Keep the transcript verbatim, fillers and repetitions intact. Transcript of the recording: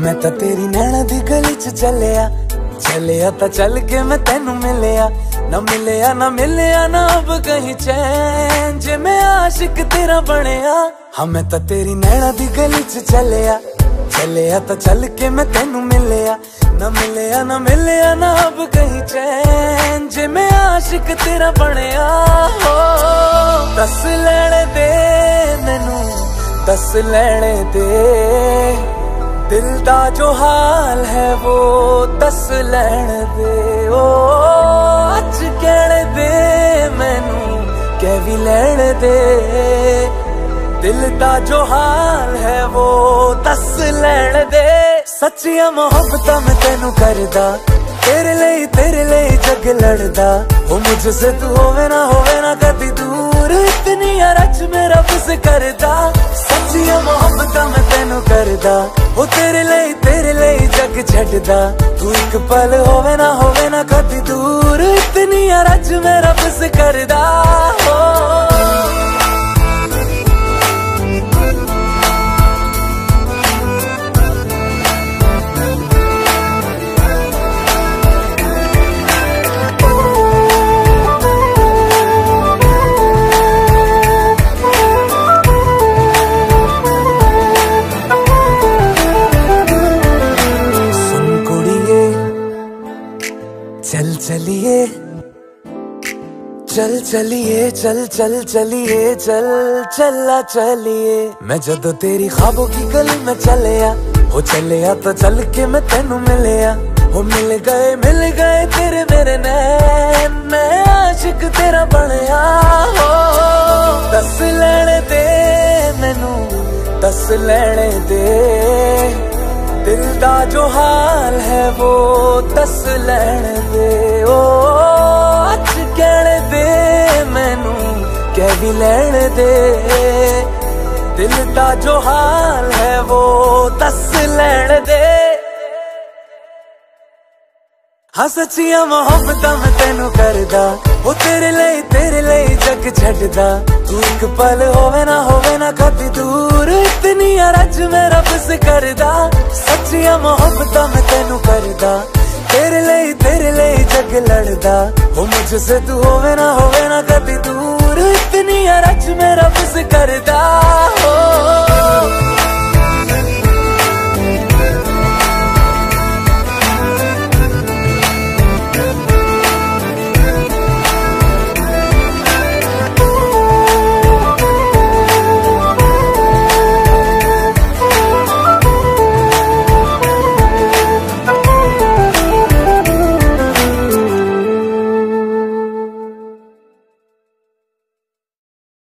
मैं तो तेरी नैना दी गली च चलिया चलिया तो चल के मैं तेनू मिलिया ना मिलिया ना मिलिया ना अब कहीं चैन जे मैं आशिक तेरा बनिया। हमें तो तेरी नैना दी गली च चलिया चलिया तो चल के मैं तेनू मिलिया ना मिलिया ना मिलिया ना अब कहीं चैन जे मैं आशिक तेरा बनिया। हो दस लैण दे मैनू दस लैण दे दिल दा जो हाल है वो दस लैण दे। ओ अच कहण दे मैनू कह भी लैण दे दिल दा जो हाल है वो दस लैण दे। सच्चिया मोहब्बतां मैं तैनू करदा तेरे लिए तेरे लिए जग लड़दा। ओ मुझसे तू होवे ना होवे ना कदी दूर इतनी रच मेरा बस करदा। सच्चिया मोहब्बतां मैं तैनू करदा ओ तेरे लिए तेरे लिए जग छड़दा। तू एक पल होवे ना होवे ना कदी दूर इतनी रज मेरा बस करदा। हो चल चलिए चल चलिए चल चल चलिए चल चला चलिए। मैं जदों तेरी ख्वाबों की गली में चलिया हो चलिया तो चल के मैं तेनू मिलिया। हो मिल गए मिल गए तेरे मेरे नैन मैं आशिक तेरा बनिया। हो दस लैण दे मैनू दस लैण दे दिल दा जो हाल है वो दस लैण दे। ओ अच कहण दे मैनू कह भी लैण दे दिल दा जो हाल है वो दस लैण दे। हाँ सच्चिया मोहब्बतां मैं तैनू करदा ओ तेरे लिए तेरे लिए जग छड़दा। तू एक पल होवे ना होवे ना कदी दूर इतनी रज मेरा बस करदा। सच्चिया मोहब्बतां मैं तैनू करदा तेरे लिए तेरे लिए जग लड़दा। ओ मुझसे तू होवे ना होवे ना कदी दूर इतनी रज मेरा बस करदा।